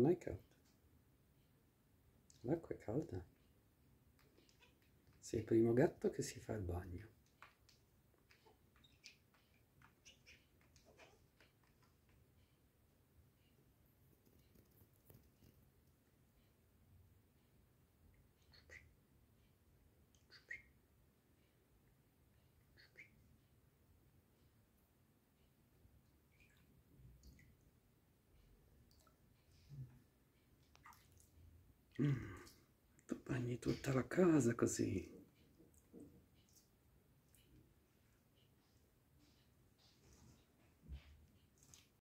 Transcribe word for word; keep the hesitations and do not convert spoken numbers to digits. non è caldo, l'acqua è calda. Sei il primo gatto che si fa il bagno. Mm, tu bagni tutta la casa così.